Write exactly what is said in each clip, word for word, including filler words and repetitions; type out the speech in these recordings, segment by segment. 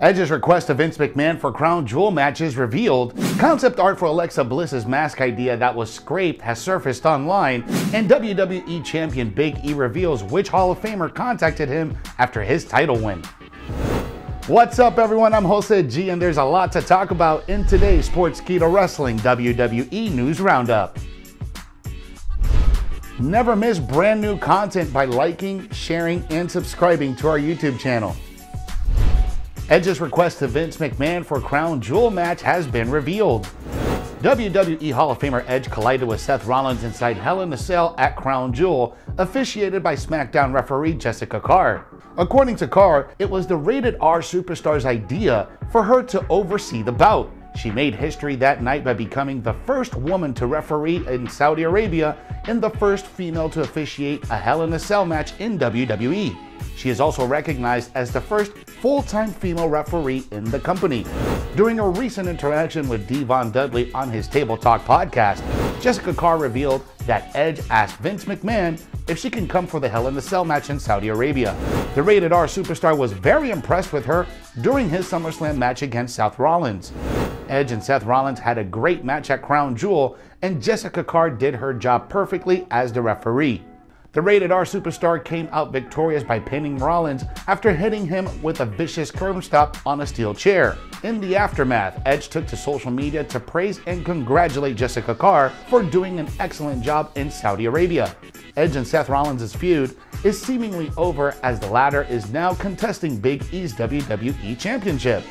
Edge's request to Vince McMahon for Crown Jewel matches revealed, concept art for Alexa Bliss's mask idea that was scraped has surfaced online, and W W E Champion Big E reveals which Hall of Famer contacted him after his title win. What's up everyone, I'm Hosted G and there's a lot to talk about in today's Sportskeeda Wrestling W W E News Roundup. Never miss brand new content by liking, sharing, and subscribing to our YouTube channel. Edge's request to Vince McMahon for Crown Jewel match has been revealed. W W E Hall of Famer Edge collided with Seth Rollins inside Hell in a Cell at Crown Jewel, officiated by SmackDown referee Jessica Carr. According to Carr, it was the Rated-R Superstar's idea for her to oversee the bout. She made history that night by becoming the first woman to referee in Saudi Arabia and the first female to officiate a Hell in a Cell match in W W E. She is also recognized as the first full-time female referee in the company. During a recent interaction with Devon Dudley on his Table Talk podcast, Jessica Carr revealed that Edge asked Vince McMahon if she can come for the Hell in a Cell match in Saudi Arabia. The Rated-R Superstar was very impressed with her during his SummerSlam match against Seth Rollins. Edge and Seth Rollins had a great match at Crown Jewel, and Jessica Carr did her job perfectly as the referee. The Rated-R Superstar came out victorious by pinning Rollins after hitting him with a vicious curb stop on a steel chair. In the aftermath, Edge took to social media to praise and congratulate Jessica Carr for doing an excellent job in Saudi Arabia. Edge and Seth Rollins' feud is seemingly over as the latter is now contesting Big E's W W E Championship.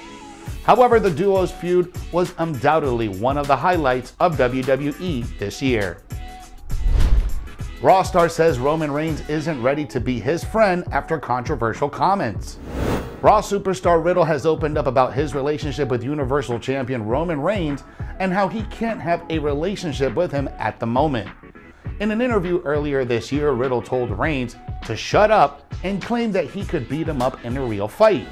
However, the duo's feud was undoubtedly one of the highlights of W W E this year. Raw star says Roman Reigns isn't ready to be his friend after controversial comments. Raw superstar Riddle has opened up about his relationship with Universal Champion Roman Reigns and how he can't have a relationship with him at the moment. In an interview earlier this year, Riddle told Reigns to shut up and claimed that he could beat him up in a real fight.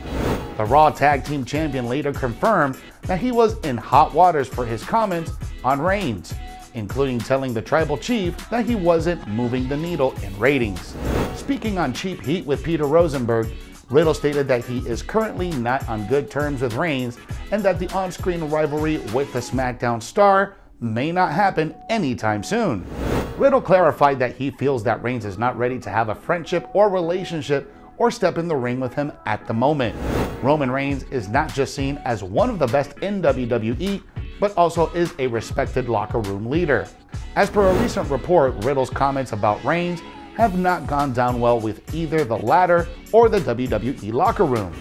The Raw Tag Team Champion later confirmed that he was in hot waters for his comments on Reigns, including telling the Tribal Chief that he wasn't moving the needle in ratings. Speaking on Cheap Heat with Peter Rosenberg, Riddle stated that he is currently not on good terms with Reigns and that the on-screen rivalry with the SmackDown star may not happen anytime soon. Riddle clarified that he feels that Reigns is not ready to have a friendship or relationship or step in the ring with him at the moment. Roman Reigns is not just seen as one of the best in W W E, but also is a respected locker room leader. As per a recent report, Riddle's comments about Reigns have not gone down well with either the latter or the W W E locker room.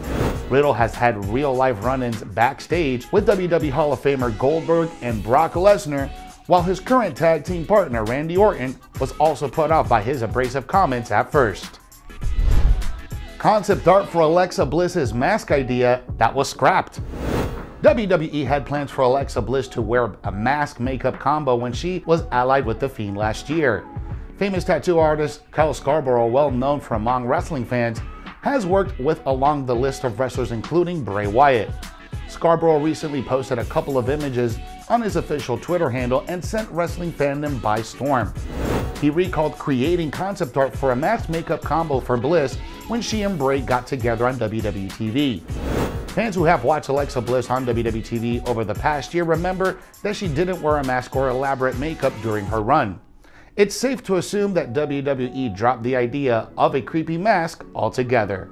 Riddle has had real-life run-ins backstage with W W E Hall of Famer Goldberg and Brock Lesnar, while his current tag team partner Randy Orton was also put off by his abrasive comments at first. Concept art for Alexa Bliss's mask idea that was scrapped. W W E had plans for Alexa Bliss to wear a mask makeup combo when she was allied with The Fiend last year. Famous tattoo artist Kyle Scarborough, well known for among wrestling fans, has worked with along the list of wrestlers including Bray Wyatt. Scarborough recently posted a couple of images on his official Twitter handle and sent wrestling fandom by storm. He recalled creating concept art for a mask makeup combo for Bliss when she and Bray got together on W W E T V. Fans who have watched Alexa Bliss on W W E T V over the past year remember that she didn't wear a mask or elaborate makeup during her run. It's safe to assume that W W E dropped the idea of a creepy mask altogether.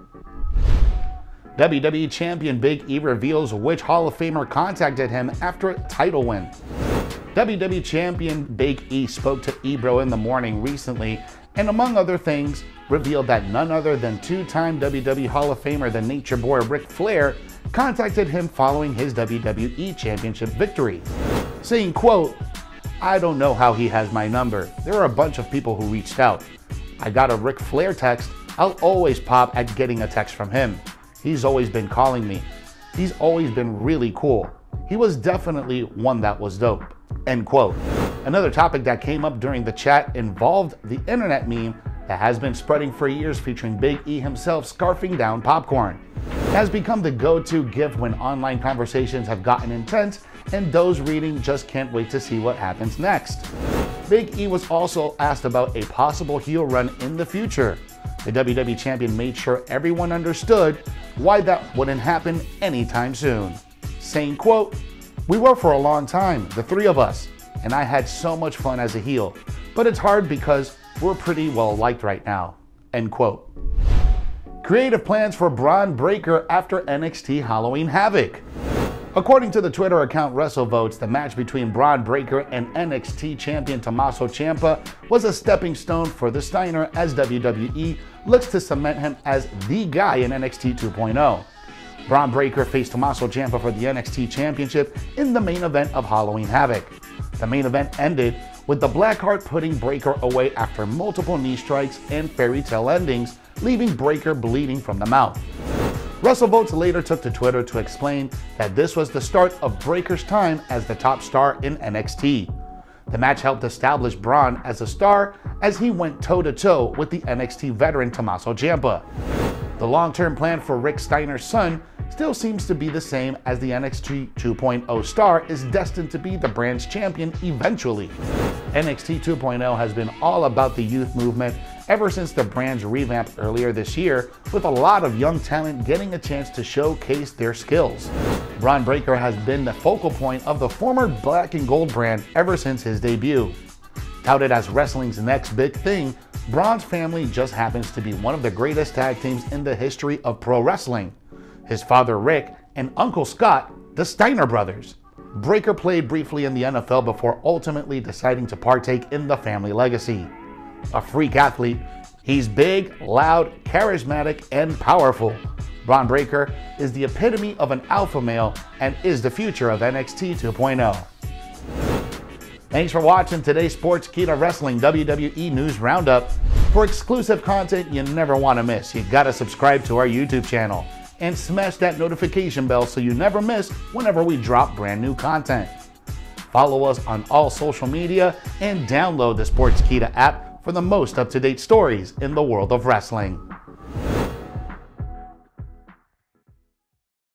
W W E Champion Big E reveals which Hall of Famer contacted him after a title win. W W E Champion Big E spoke to Ebro in the morning recently and, among other things, revealed that none other than two-time W W E Hall of Famer the Nature Boy Ric Flair contacted him following his W W E Championship victory, saying, quote, "I don't know how he has my number. There are a bunch of people who reached out. I got a Ric Flair text. I'll always pop at getting a text from him. He's always been calling me. He's always been really cool. He was definitely one that was dope," end quote. Another topic that came up during the chat involved the internet meme that has been spreading for years featuring Big E himself scarfing down popcorn. It has become the go-to gift when online conversations have gotten intense and those reading just can't wait to see what happens next. Big E was also asked about a possible heel run in the future. The W W E Champion made sure everyone understood why that wouldn't happen anytime soon, saying, quote, "We were for a long time, the three of us, and I had so much fun as a heel, but it's hard because we're pretty well liked right now," end quote. Creative plans for Bron Breakker after N X T Halloween Havoc. According to the Twitter account WrestleVotes, the match between Bron Breakker and N X T champion Tommaso Ciampa was a stepping stone for the Steiner as W W E looks to cement him as the guy in N X T two point oh. Bron Breakker faced Tommaso Ciampa for the N X T Championship in the main event of Halloween Havoc. The main event ended with the Blackheart putting Breakker away after multiple knee strikes and fairy tale endings, leaving Breakker bleeding from the mouth. WrestleVotes later took to Twitter to explain that this was the start of Breakker's time as the top star in N X T. The match helped establish Bron as a star as he went toe-to-toe with the N X T veteran Tommaso Ciampa. The long-term plan for Rick Steiner's son still seems to be the same, as the N X T two point oh star is destined to be the brand's champion eventually. N X T two point oh has been all about the youth movement ever since the brand's revamp earlier this year, with a lot of young talent getting a chance to showcase their skills. Bron Breakker has been the focal point of the former black and gold brand ever since his debut. Touted as wrestling's next big thing, Bron's family just happens to be one of the greatest tag teams in the history of pro wrestling. His father Rick and Uncle Scott, the Steiner brothers. Breakker played briefly in the N F L before ultimately deciding to partake in the family legacy. A freak athlete, he's big, loud, charismatic, and powerful. Bron Breakker is the epitome of an alpha male and is the future of N X T two point oh. Thanks for watching today's Sportskeeda Wrestling W W E News Roundup. For exclusive content you never want to miss, you gotta subscribe to our YouTube channel and smash that notification bell so you never miss whenever we drop brand new content. Follow us on all social media and download the Sportskeeda app for the most up-to-date stories in the world of wrestling.